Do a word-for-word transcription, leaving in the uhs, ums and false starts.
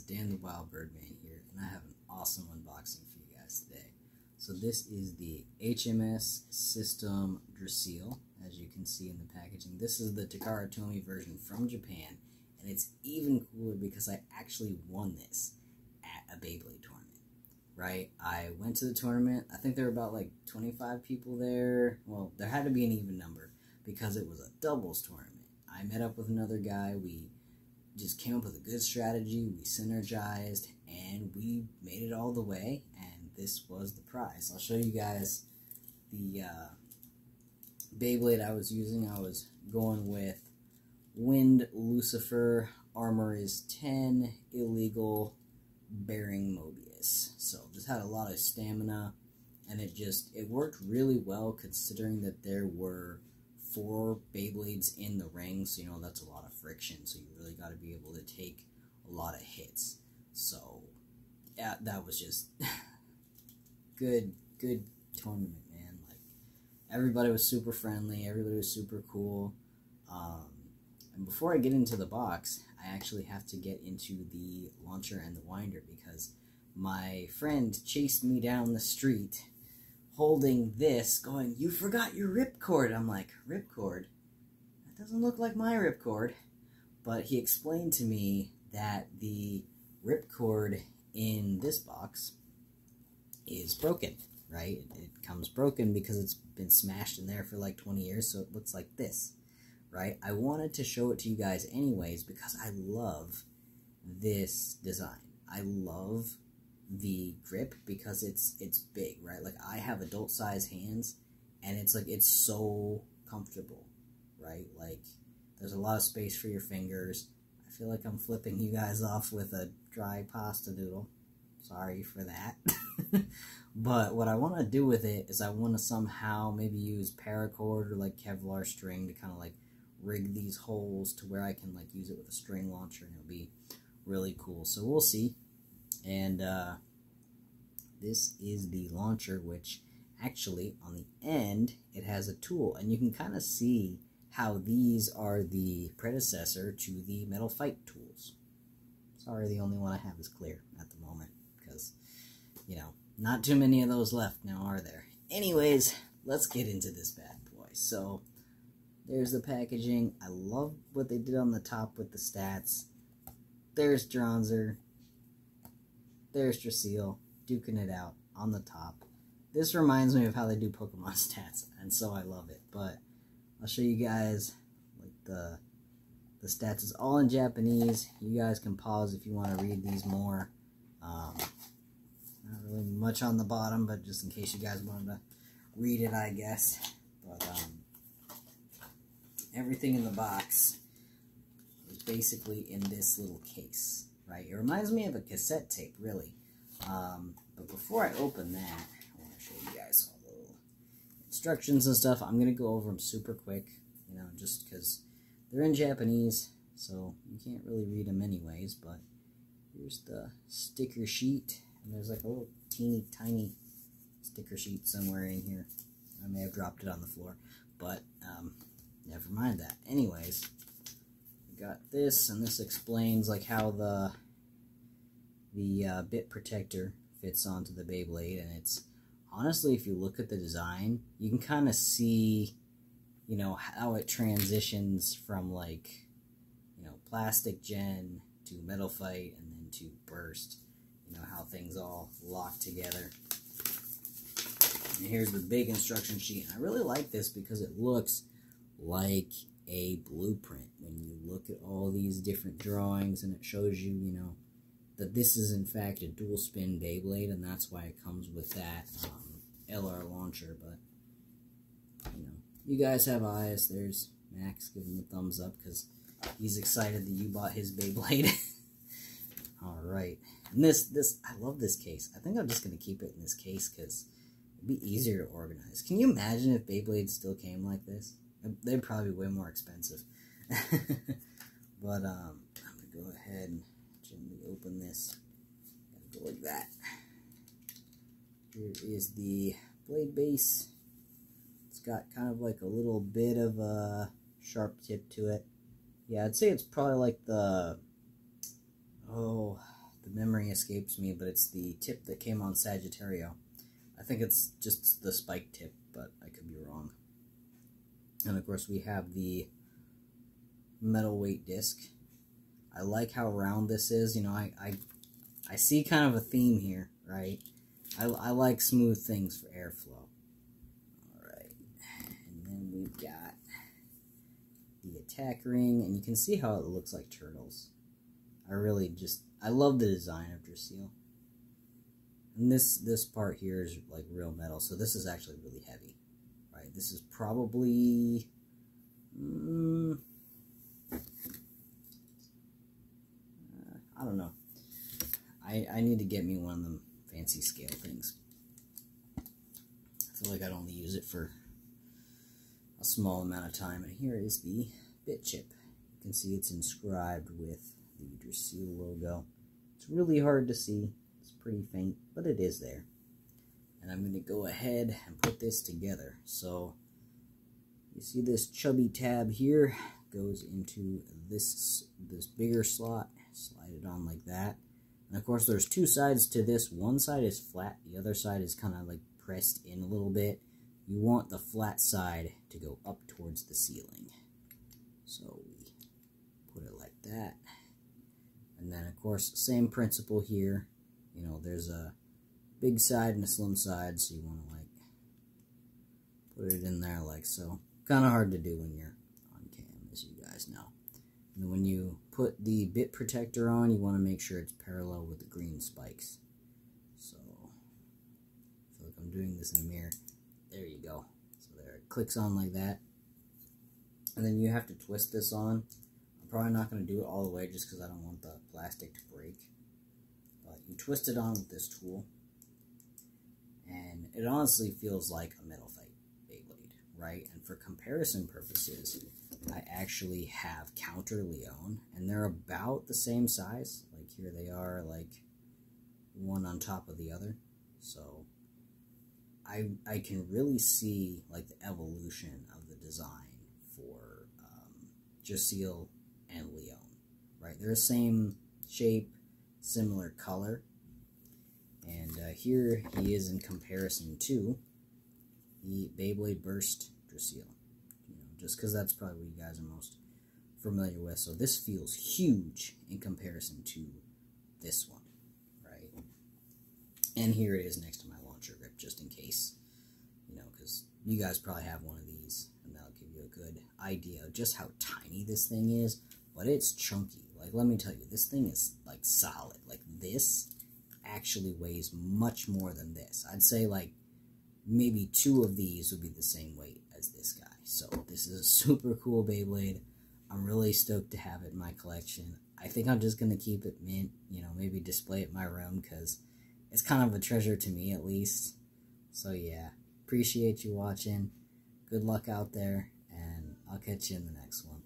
is Dan the Wild Birdman here, and I have an awesome unboxing for you guys today. So this is the H M S System Draciel, as you can see in the packaging. This is the Takara Tomy version from Japan, and it's even cooler because I actually won this at a Beyblade tournament. Right, I went to the tournament. I think there were about like twenty-five people there. Well, there had to be an even number because it was a doubles tournament. I met up with another guy. We just came up with a good strategy. We synergized, and we made it all the way, and this was the prize. I'll show you guys the uh, Beyblade I was using. I was going with Wind Lucifer, Armor is ten, Illegal, Bearing Mobius. So just had a lot of stamina, and it just, it worked really well considering that there were four Beyblades in the ring, so you know that's a lot of friction, so you really got to be able to take a lot of hits. So yeah, that was just good good tournament, man. Like, everybody was super friendly, everybody was super cool. Um and before I get into the box, I actually have to get into the launcher and the winder, because my friend chased me down the street holding this, going, "You forgot your ripcord." I'm like, "Ripcord? That doesn't look like my ripcord." But he explained to me that the ripcord in this box is broken, right? It comes broken because it's been smashed in there for like twenty years, so it looks like this, right? I wanted to show it to you guys anyways because I love this design. I love the grip because it's it's big, right? Like, I have adult size hands, and it's like, it's so comfortable, right? Like, there's a lot of space for your fingers. I feel like I'm flipping you guys off with a dry pasta noodle, sorry for that. But what I want to do with it is I want to somehow maybe use paracord or like Kevlar string to kind of like rig these holes to where I can like use it with a string launcher, and it'll be really cool. So we'll see. And uh, this is the launcher, which actually on the end, it has a tool. And you can kind of see how these are the predecessor to the Metal Fight tools. Sorry, the only one I have is clear at the moment because, you know, not too many of those left now, are there? Anyways, let's get into this bad boy. So there's the packaging. I love what they did on the top with the stats. There's Dranzer. There's Draciel, duking it out on the top. This reminds me of how they do Pokemon stats, and so I love it. But I'll show you guys, like, the the stats is all in Japanese. You guys can pause if you want to read these more. Um, not really much on the bottom, but just in case you guys wanted to read it, I guess. But um, everything in the box is basically in this little case. Right, it reminds me of a cassette tape, really. Um, but before I open that, I want to show you guys all the little instructions and stuff. I'm going to go over them super quick, you know, just because they're in Japanese, so you can't really read them anyways. But here's the sticker sheet, and there's like a little teeny tiny sticker sheet somewhere in here. I may have dropped it on the floor, but um, never mind that. Anyways, got this, and this explains like how the the uh, bit protector fits onto the Beyblade, and it's honestly, if you look at the design, you can kind of see, you know, how it transitions from like, you know, plastic gen to Metal Fight and then to Burst, you know, how things all lock together. And here's the big instruction sheet, and I really like this because it looks like a blueprint when you look at all these different drawings, and it shows you, you know, that this is in fact a dual spin Beyblade, and that's why it comes with that um, L R launcher. But you know, you guys have eyes. There's Max giving the thumbs up because he's excited that you bought his Beyblade. All right, and this this I love this case. I think I'm just gonna keep it in this case because it'd be easier to organize. Can you imagine if Beyblade still came like this? They're probably way more expensive. But um, I'm going to go ahead and gently open this. I'm going to go like that. Here is the blade base. It's got kind of like a little bit of a sharp tip to it. Yeah, I'd say it's probably like the, oh, The memory escapes me, but it's the tip that came on Sagittario. I think it's just the spike tip, but I could be wrong. And of course we have the metal weight disc. I like how round this is. You know, I, I, I see kind of a theme here, right? I, I like smooth things for airflow. Alright, and then we've got the attack ring, and you can see how it looks like turtles. I really just, I love the design of Draciel. And this, this part here is like real metal, so this is actually really heavy. Right, this is probably, mm, uh, I don't know. I, I need to get me one of them fancy scale things. I feel like I'd only use it for a small amount of time. And here is the bit chip. You can see it's inscribed with the Draciel logo. It's really hard to see. It's pretty faint, but it is there. And I'm going to go ahead and put this together. So you see this chubby tab here goes into this this bigger slot. Slide it on like that. And of course there's two sides to this. One side is flat. The other side is kind of like pressed in a little bit. You want the flat side to go up towards the ceiling. So we put it like that. And then of course, same principle here. You know, there's a big side and a slim side, so you want to like put it in there like so. Kind of hard to do when you're on cam, as you guys know. And when you put the bit protector on, you want to make sure it's parallel with the green spikes. So I feel like I'm doing this in a mirror. There you go. So there, it clicks on like that. And then you have to twist this on. I'm probably not going to do it all the way just because I don't want the plastic to break. But you twist it on with this tool. And it honestly feels like a metal fight Beyblade, right? And for comparison purposes, I actually have Counter Leone, and they're about the same size. Like here they are, like one on top of the other. So I I can really see like the evolution of the design for um, Draciel and Leone, right? They're the same shape, similar color. And uh, here he is in comparison to the Beyblade Burst Draciel. You know, just because that's probably what you guys are most familiar with. So this feels huge in comparison to this one, right? And here it is next to my launcher grip, just in case. You know, because you guys probably have one of these, and that'll give you a good idea of just how tiny this thing is. But it's chunky. Like, let me tell you, this thing is, like, solid. Like, this actually weighs much more than this. I'd say like maybe two of these would be the same weight as this guy. So this is a super cool Beyblade. I'm really stoked to have it in my collection. I think I'm just going to keep it mint, you know, maybe display it in my room because it's kind of a treasure to me at least. So yeah, appreciate you watching. Good luck out there, and I'll catch you in the next one.